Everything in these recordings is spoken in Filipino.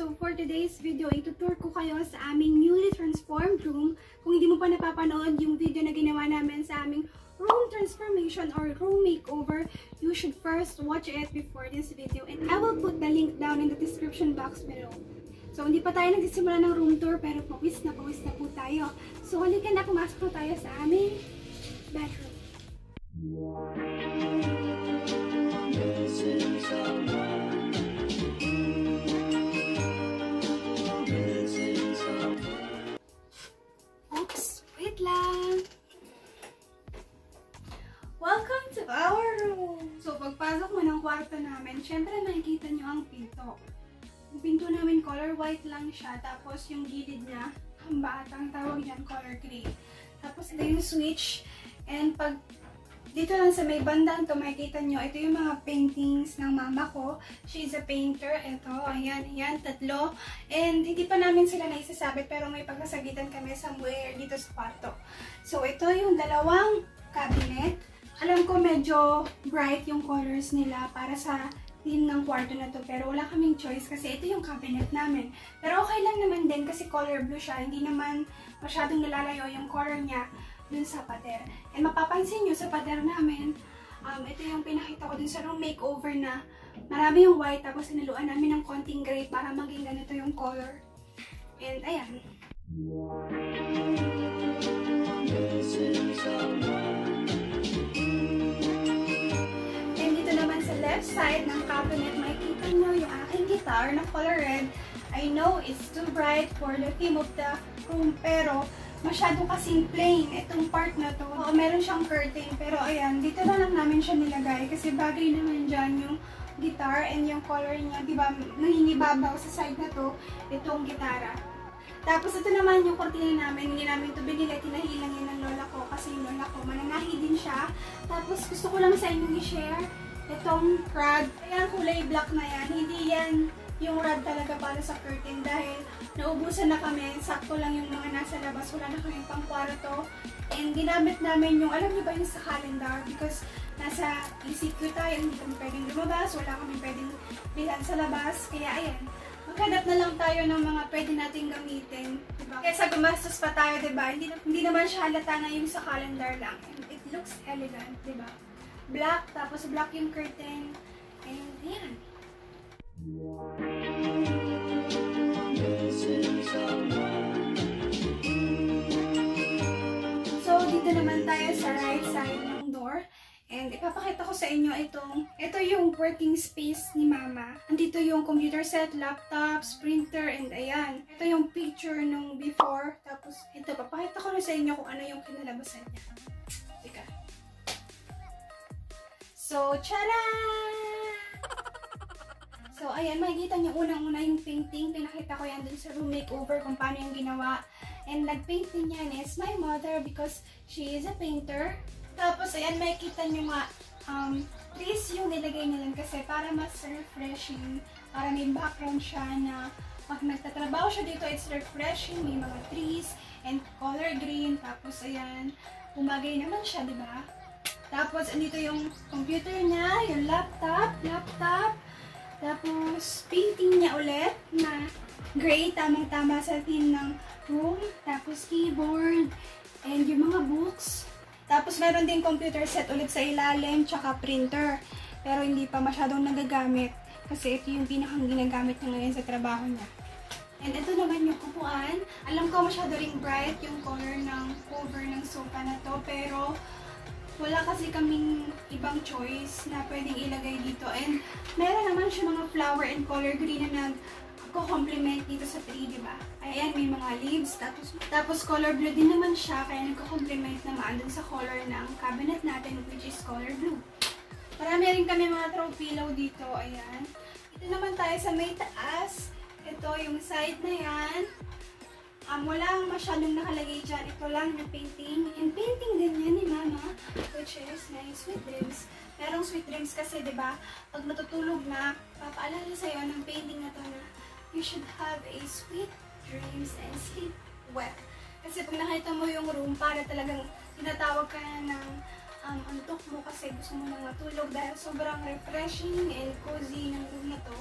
So for today's video, itutour ko kayo sa aming newly transformed room. Kung hindi mo pa napapanood yung video na ginawa namin sa aming room transformation or room makeover, you should first watch it before this video, and I will put the link down in the description box below. So hindi pa tayo nagsisimula ng room tour pero pawis na po tayo. So halika na, pumasok na tayo sa aming bedroom. This is welcome to our room! So pagpasok mo ng kwarto namin, syempre makikita nyo ang pinto. Yung pinto namin color white lang siya, tapos yung gilid niya, hambaat ang tawag niyan, color gray. Tapos ito yung switch, and pag dito lang sa may bandang to, makikita nyo, ito yung mga paintings ng mama ko. She's a painter. Ito, ayan, ayan, tatlo. And hindi pa namin sila naisasabit pero may pagkasagitan kami somewhere dito sa kwarto. So ito yung dalawang cabinet. Alam ko medyo bright yung colors nila para sa theme ng kwarto na to, pero wala kaming choice kasi ito yung cabinet namin. Pero okay lang naman din kasi color blue siya, hindi naman masyadong nalalayo yung color niya dun sa pader. And mapapansin nyo sa pader namin, ito yung pinakita ko dun sa room makeover na marami yung white, tapos sinaluan namin ng konting gray para maging ganito yung color. And ayan. And dito naman sa left side ng cabinet, makikita nyo yung aking guitar na color red. I know it's too bright for the theme of the room, pero masyado kasing plain itong part na to. Oo, meron siyang curtain, pero ayan, dito na lang namin siya nilagay kasi bagay naman dyan yung guitar and yung color niya, diba, nangingibabaw sa side na to, itong gitara. Tapos ito naman yung kurtina namin, hindi namin ito binili, tinahi lang yan ng lola ko kasi yung lola ko mananahi din siya. Tapos gusto ko lang sa inyo i-share itong rod. Ayan, kulay black na yan, hindi yan yung rod talaga para sa curtain dahil naubusan na kami, sakto lang yung mga nasa labas, wala na kami pang kwarto. And ginamit namin yung, alam niyo ba yung sa calendar, because nasa ECQ tayo, hindi kami pwedeng lumabas, wala kami pwedeng bilan sa labas, kaya ayan, maghanap na lang tayo ng mga pwede nating gamitin, diba? Kesa gumastos pa tayo, diba? Hindi naman siya halata na yung sa calendar lang, and it looks elegant, diba? Black, tapos black yung curtain, and ayan. So dito naman tayo sa right side ng door, and ipapakita ko sa inyo ito yung working space ni mama. Andito yung computer set, laptops, printer, and ayan, ito yung picture nung before. Tapos ito, papakita ko na sa inyo kung ano yung kinalabasan niya. Teka. So tcharam! So, ayan, makikita nyo unang-una yung painting. Pinakita ko yan dun sa room makeover kung paano yung ginawa. And nag-painting yan is my mother because she is a painter. Tapos, ayan, makikita nyo nga, trees yung nilagay nyo kasi para mas refreshing. Para may background siya na pag nagtatrabaho siya dito, it's refreshing. May mga trees and color green. Tapos, ayan, umagay naman siya, di ba? Tapos, andito yung computer niya, yung laptop. Tapos, painting niya ulit na gray, tamang-tama sa theme ng room. Tapos, keyboard and yung mga books. Tapos, meron din computer set ulit sa ilalim, tsaka printer. Pero hindi pa masyadong nagagamit kasi ito yung pinakang ginagamit niya ngayon sa trabaho niya. And ito naman yung upuan. Alam ko masyado ring bright yung color ng cover ng sofa na to, pero wala kasi kaming ibang choice na pwedeng ilagay dito. And meron naman siya mga flower and color green na nagko-complement dito sa tree, diba? Ayan, may mga leaves. Tapos color blue din naman siya, kaya nagko-complement naman dun sa color ng cabinet natin, which is color blue. Marami rin kami mga throw pillow dito, ayan. Ito naman tayo sa may taas. Ito yung side na yan. Walang masyadong nakalagay dyan. Ito lang na painting. And painting din yan ni Mama, which is my sweet dreams. Merong sweet dreams kasi, diba? Pag matutulog na, papaalala sa'yo ng painting na to na you should have a sweet dreams and sleep well. Kasi pag nakita mo yung room, para talagang tinatawag ka na ng antok mo kasi gusto mo nang matulog dahil sobrang refreshing and cozy ng room na to.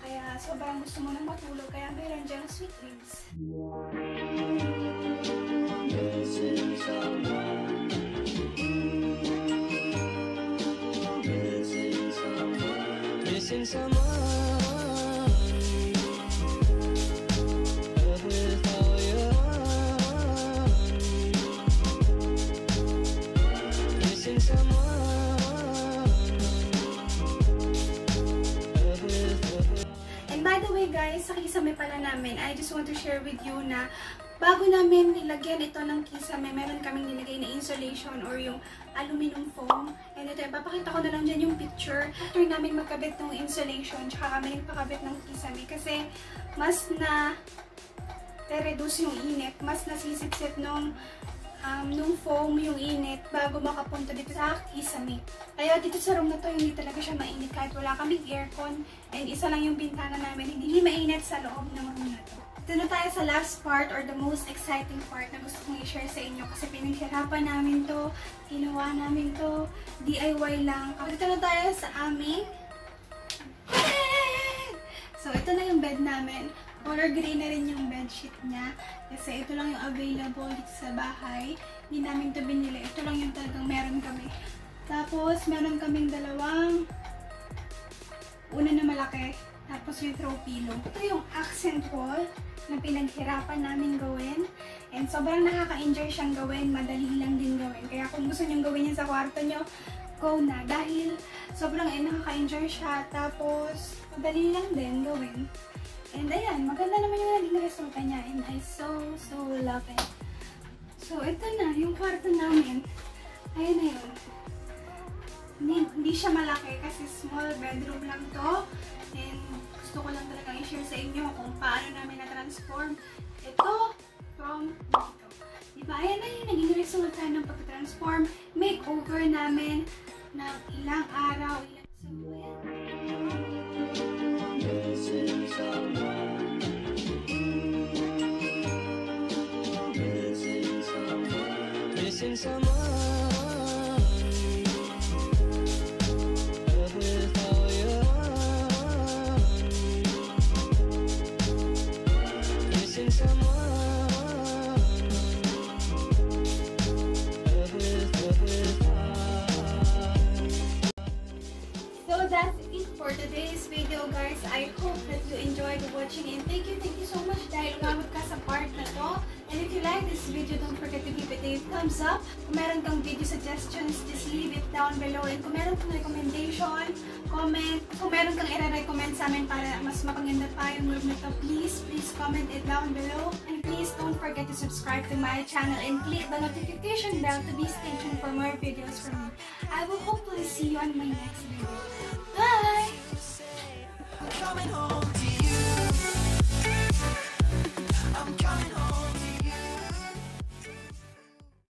Kaya sobrang gusto mo nang matulog, kaya meron dyan sweet dreams. Missing someone. Guys, sa kisame pala namin, I just want to share with you na bago namin nilagyan ito ng kisame, meron kaming nilagay na insulation or yung aluminum foam. And ito, papakita ko na lang dyan yung picture. After namin magkabit ng insulation, tsaka kami nagpakabit ng kisame kasi mas na reduce yung init, mas nasisipsip nung foam yung init bago makapunta dito sa kisame. Kaya dito sa room na to, hindi talaga siya mainit kahit wala kaming aircon, and isa lang yung bintana namin, hindi mainit sa loob ng room na to. Dito na tayo sa last part or the most exciting part na gusto kong i-share sa inyo kasi pinaghirapan namin to, ginawa namin to, DIY lang. Dito na tayo sa aming bed! So ito na yung bed namin. Color gray na rin yung bedsheet niya kasi ito lang yung available dito sa bahay. Hindi namin ito binili. Ito lang yung talagang meron kami. Tapos, meron kaming dalawang una na malaki. Tapos yung throw pillow. Ito yung accent wall na pinaghirapan namin gawin. And sobrang nakaka-enjoy siyang gawin. Madali lang din gawin. Kaya kung gusto nyo gawin yan sa kwarto nyo, go na. Dahil sobrang nakaka-enjoy siya. Tapos, madali lang din gawin. And ayan, maganda naman yung naging resulta niya. And I so love it. So, ito na, yung kwarto namin. Ayan na yun. Hindi siya malaki kasi small bedroom lang to. And gusto ko lang talaga i-share sa inyo kung paano namin na-transform ito from dito. Diba? Ayan na yung naging resulta ng pag-transform makeover namin ng ilang araw. So, missing someone. Love is all your own. Missing someone. Love is all. So that's it for today's video, guys. I hope that you enjoyed watching, and thank you so much dahil umabot ka sa part na to. And if you like this video, don't forget to give it a thumbs up. Kung meron kang video suggestions, just leave it down below. And kung meron kang recommendation, comment. Kung meron kang i-recommend sa amin para mas mapaganda pa yung room na to, please comment it down below. And please don't forget to subscribe to my channel and click the notification bell to be stay tuned for more videos from me. I will hopefully see you on my next video. Bye!